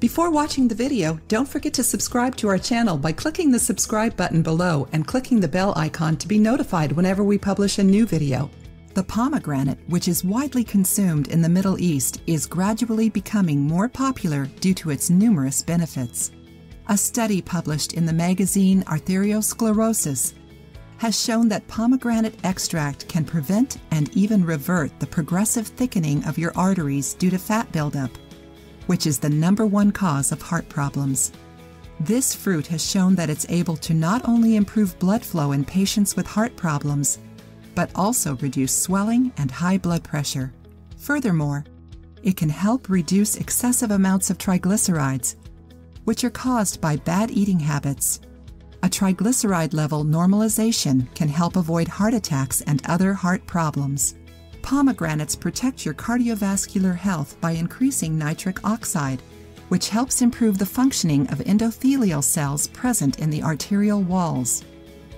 Before watching the video, don't forget to subscribe to our channel by clicking the subscribe button below and clicking the bell icon to be notified whenever we publish a new video. The pomegranate, which is widely consumed in the Middle East, is gradually becoming more popular due to its numerous benefits. A study published in the magazine Atherosclerosis has shown that pomegranate extract can prevent and even revert the progressive thickening of your arteries due to fat buildup, which is the #1 cause of heart problems. This fruit has shown that it's able to not only improve blood flow in patients with heart problems, but also reduce swelling and high blood pressure. Furthermore, it can help reduce excessive amounts of triglycerides, which are caused by bad eating habits. A triglyceride level normalization can help avoid heart attacks and other heart problems. Pomegranates protect your cardiovascular health by increasing nitric oxide, which helps improve the functioning of endothelial cells present in the arterial walls.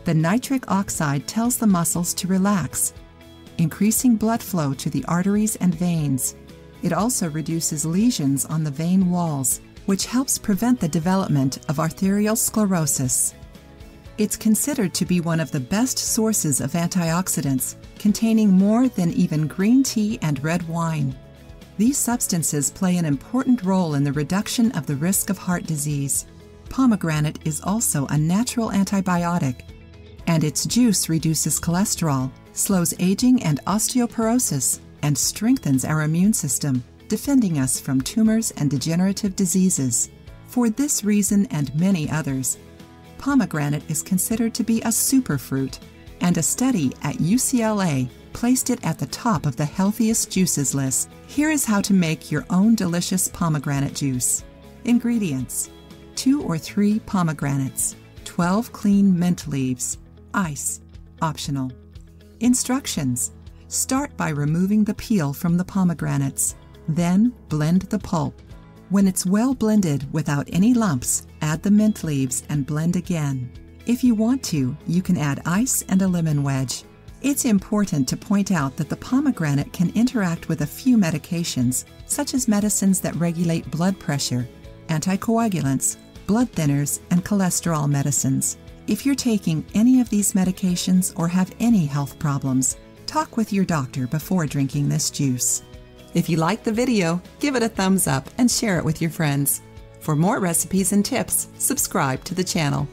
The nitric oxide tells the muscles to relax, increasing blood flow to the arteries and veins. It also reduces lesions on the vein walls, which helps prevent the development of atherosclerosis. It's considered to be one of the best sources of antioxidants, containing more than even green tea and red wine. These substances play an important role in the reduction of the risk of heart disease. Pomegranate is also a natural antibiotic, and its juice reduces cholesterol, slows aging and osteoporosis, and strengthens our immune system, defending us from tumors and degenerative diseases. For this reason and many others, pomegranate is considered to be a superfruit, and a study at UCLA placed it at the top of the healthiest juices list. Here is how to make your own delicious pomegranate juice. Ingredients: 2 or 3 pomegranates, 12 clean mint leaves, ice, optional. Instructions: start by removing the peel from the pomegranates, then blend the pulp. When it's well blended without any lumps, add the mint leaves and blend again. If you want to, you can add ice and a lemon wedge. It's important to point out that the pomegranate can interact with a few medications, such as medicines that regulate blood pressure, anticoagulants, blood thinners, and cholesterol medicines. If you're taking any of these medications or have any health problems, talk with your doctor before drinking this juice. If you liked the video, give it a thumbs up and share it with your friends. For more recipes and tips, subscribe to the channel.